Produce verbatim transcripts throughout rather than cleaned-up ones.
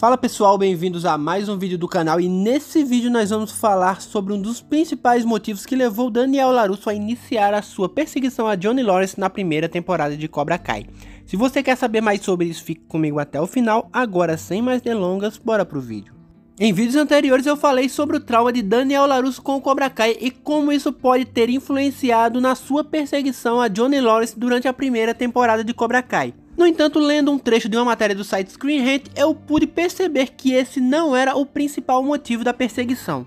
Fala pessoal, bem-vindos a mais um vídeo do canal, e nesse vídeo nós vamos falar sobre um dos principais motivos que levou Daniel LaRusso a iniciar a sua perseguição a Johnny Lawrence na primeira temporada de Cobra Kai. Se você quer saber mais sobre isso, fique comigo até o final. Agora, sem mais delongas, bora pro vídeo. Em vídeos anteriores eu falei sobre o trauma de Daniel LaRusso com o Cobra Kai e como isso pode ter influenciado na sua perseguição a Johnny Lawrence durante a primeira temporada de Cobra Kai. No entanto, lendo um trecho de uma matéria do site Screen Rant, eu pude perceber que esse não era o principal motivo da perseguição.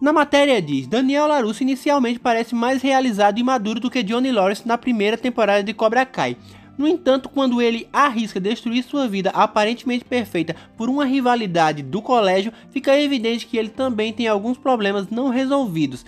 Na matéria diz: Daniel LaRusso inicialmente parece mais realizado e maduro do que Johnny Lawrence na primeira temporada de Cobra Kai. No entanto, quando ele arrisca destruir sua vida aparentemente perfeita por uma rivalidade do colégio, fica evidente que ele também tem alguns problemas não resolvidos.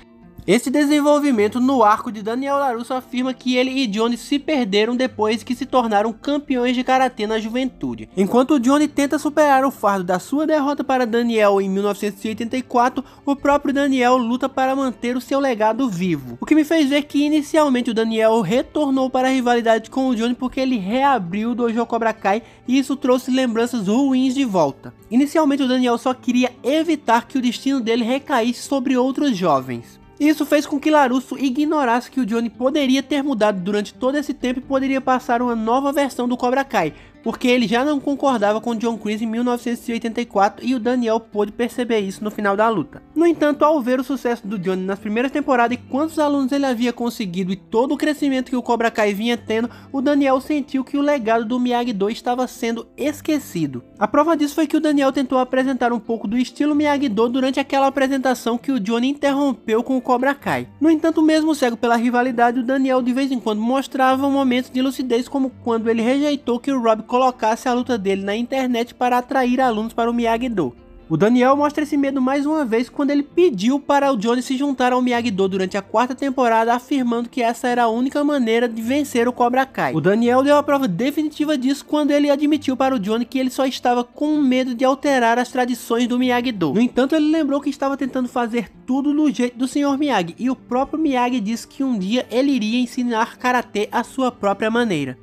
Esse desenvolvimento no arco de Daniel LaRusso afirma que ele e Johnny se perderam depois que se tornaram campeões de karatê na juventude. Enquanto Johnny tenta superar o fardo da sua derrota para Daniel em mil novecentos e oitenta e quatro, o próprio Daniel luta para manter o seu legado vivo. O que me fez ver que inicialmente o Daniel retornou para a rivalidade com o Johnny porque ele reabriu o Dojo Cobra Kai, e isso trouxe lembranças ruins de volta. Inicialmente o Daniel só queria evitar que o destino dele recaísse sobre outros jovens. Isso fez com que LaRusso ignorasse que o Johnny poderia ter mudado durante todo esse tempo e poderia passar uma nova versão do Cobra Kai, porque ele já não concordava com John Kreese em mil novecentos e oitenta e quatro, e o Daniel pôde perceber isso no final da luta. No entanto, ao ver o sucesso do Johnny nas primeiras temporadas e quantos alunos ele havia conseguido e todo o crescimento que o Cobra Kai vinha tendo, o Daniel sentiu que o legado do Miyagi-Do estava sendo esquecido. A prova disso foi que o Daniel tentou apresentar um pouco do estilo Miyagi-Do durante aquela apresentação que o Johnny interrompeu com o Cobra Kai. No entanto, mesmo cego pela rivalidade, o Daniel de vez em quando mostrava momentos de lucidez, como quando ele rejeitou que o Rob colocasse a luta dele na internet para atrair alunos para o Miyagi-Do. O Daniel mostra esse medo mais uma vez quando ele pediu para o Johnny se juntar ao Miyagi-Do durante a quarta temporada, afirmando que essa era a única maneira de vencer o Cobra Kai. O Daniel deu a prova definitiva disso quando ele admitiu para o Johnny que ele só estava com medo de alterar as tradições do Miyagi-Do. No entanto, ele lembrou que estava tentando fazer tudo do jeito do senhor Miyagi, e o próprio Miyagi disse que um dia ele iria ensinar karatê à sua própria maneira.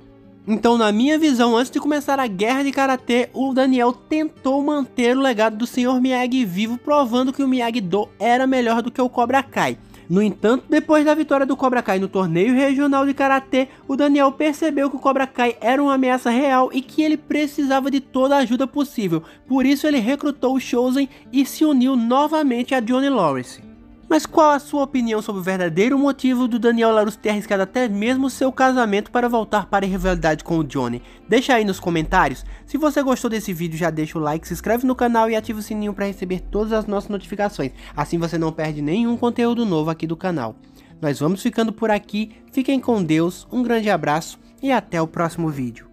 Então, na minha visão, antes de começar a guerra de karatê, o Daniel tentou manter o legado do senhor Miyagi vivo, provando que o Miyagi-Do era melhor do que o Cobra Kai. No entanto, depois da vitória do Cobra Kai no torneio regional de karatê, o Daniel percebeu que o Cobra Kai era uma ameaça real e que ele precisava de toda a ajuda possível. Por isso, ele recrutou o Chozen e se uniu novamente a Johnny Lawrence. Mas qual a sua opinião sobre o verdadeiro motivo do Daniel LaRusso ter arriscado até mesmo seu casamento para voltar para a rivalidade com o Johnny? Deixa aí nos comentários. Se você gostou desse vídeo, já deixa o like, se inscreve no canal e ativa o sininho para receber todas as nossas notificações. Assim você não perde nenhum conteúdo novo aqui do canal. Nós vamos ficando por aqui, fiquem com Deus, um grande abraço e até o próximo vídeo.